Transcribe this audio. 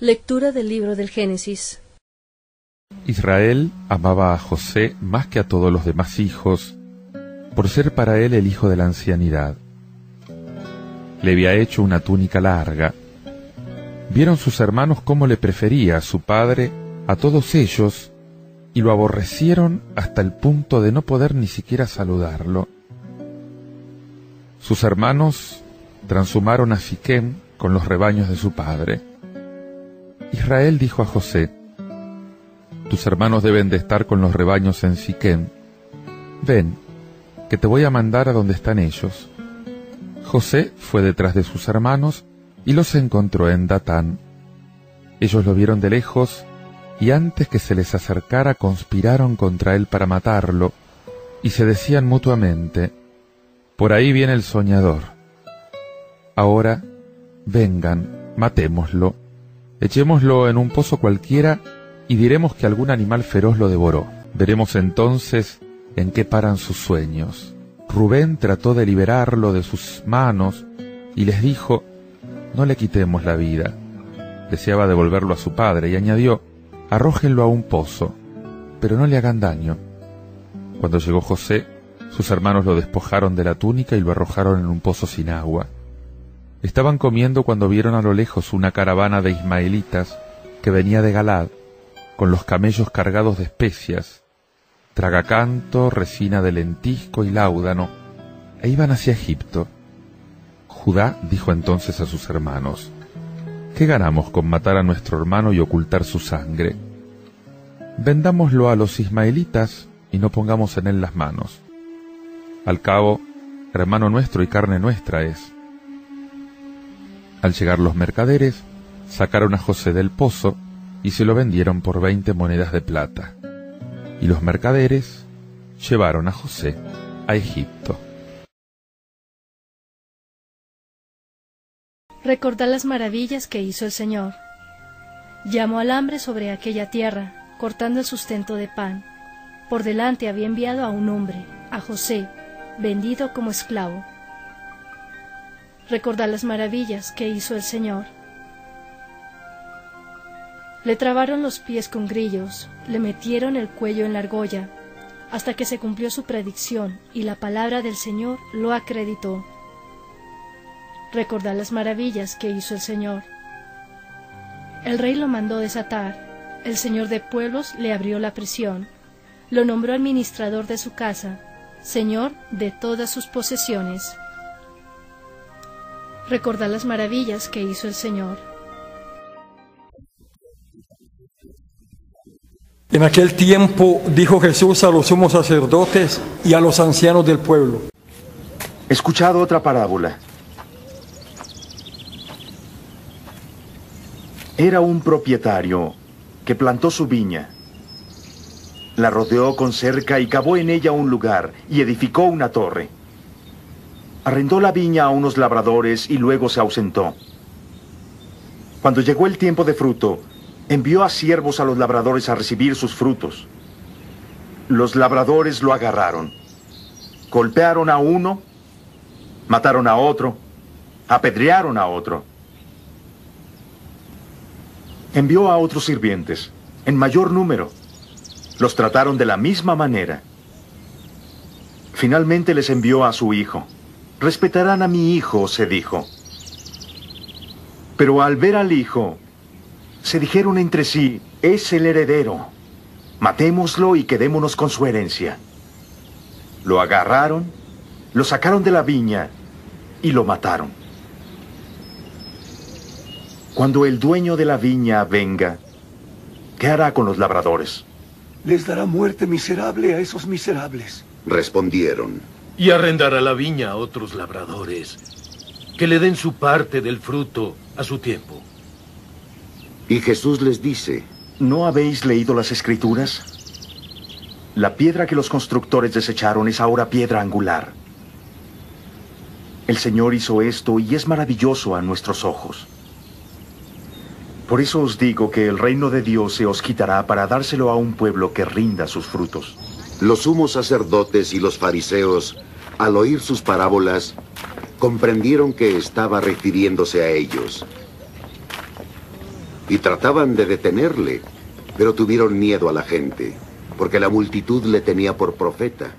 Lectura del libro del Génesis. Israel amaba a José más que a todos los demás hijos, por ser para él el hijo de la ancianidad. Le había hecho una túnica larga. Vieron sus hermanos cómo le prefería a su padre a todos ellos, y lo aborrecieron hasta el punto de no poder ni siquiera saludarlo. Sus hermanos transhumaron a Siquem con los rebaños de su padre. Israel dijo a José: «Tus hermanos deben de estar con los rebaños en Siquem. Ven, que te voy a mandar a donde están ellos». José fue detrás de sus hermanos y los encontró en Datán. Ellos lo vieron de lejos, y antes que se les acercara conspiraron contra él para matarlo, y se decían mutuamente: «Por ahí viene el soñador. Ahora, vengan, matémoslo. Echémoslo en un pozo cualquiera y diremos que algún animal feroz lo devoró. Veremos entonces en qué paran sus sueños». Rubén trató de liberarlo de sus manos y les dijo: «No le quitemos la vida». Deseaba devolverlo a su padre y añadió: «Arrójenlo a un pozo, pero no le hagan daño». Cuando llegó José, sus hermanos lo despojaron de la túnica y lo arrojaron en un pozo sin agua. Estaban comiendo cuando vieron a lo lejos una caravana de ismaelitas que venía de Galad, con los camellos cargados de especias, tragacanto, resina de lentisco y láudano, e iban hacia Egipto. Judá dijo entonces a sus hermanos: «¿Qué ganamos con matar a nuestro hermano y ocultar su sangre? Vendámoslo a los ismaelitas y no pongamos en él las manos. Al cabo, hermano nuestro y carne nuestra es». Al llegar los mercaderes, sacaron a José del pozo y se lo vendieron por 20 monedas de plata. Y los mercaderes llevaron a José a Egipto. Recordad las maravillas que hizo el Señor. Llamó al hambre sobre aquella tierra, cortando el sustento de pan. Por delante había enviado a un hombre, a José, vendido como esclavo. Recordar las maravillas que hizo el Señor. Le trabaron los pies con grillos, le metieron el cuello en la argolla, hasta que se cumplió su predicción y la palabra del Señor lo acreditó. Recordar las maravillas que hizo el Señor. El rey lo mandó desatar, el señor de pueblos le abrió la prisión, lo nombró administrador de su casa, señor de todas sus posesiones. Recordar las maravillas que hizo el Señor. En aquel tiempo dijo Jesús a los sumos sacerdotes y a los ancianos del pueblo: «Escuchad otra parábola. Era un propietario que plantó su viña, la rodeó con cerca y cavó en ella un lugar y edificó una torre. Arrendó la viña a unos labradores y luego se ausentó. Cuando llegó el tiempo de fruto, envió a siervos a los labradores a recibir sus frutos. Los labradores lo agarraron, golpearon a uno, mataron a otro, apedrearon a otro. Envió a otros sirvientes, en mayor número. Los trataron de la misma manera. Finalmente les envió a su hijo. Respetarán a mi hijo, se dijo. Pero al ver al hijo, se dijeron entre sí: es el heredero, matémoslo y quedémonos con su herencia. Lo agarraron, lo sacaron de la viña y lo mataron. Cuando el dueño de la viña venga, ¿qué hará con los labradores? Les dará muerte miserable a esos miserables», respondieron. «Y arrendará la viña a otros labradores, que le den su parte del fruto a su tiempo». Y Jesús les dice: «¿No habéis leído las Escrituras? La piedra que los constructores desecharon es ahora piedra angular. El Señor hizo esto y es maravilloso a nuestros ojos. Por eso os digo que el reino de Dios se os quitará para dárselo a un pueblo que rinda sus frutos». Los sumos sacerdotes y los fariseos, al oír sus parábolas, comprendieron que estaba refiriéndose a ellos. y trataban de detenerle, pero tuvieron miedo a la gente, porque la multitud le tenía por profeta.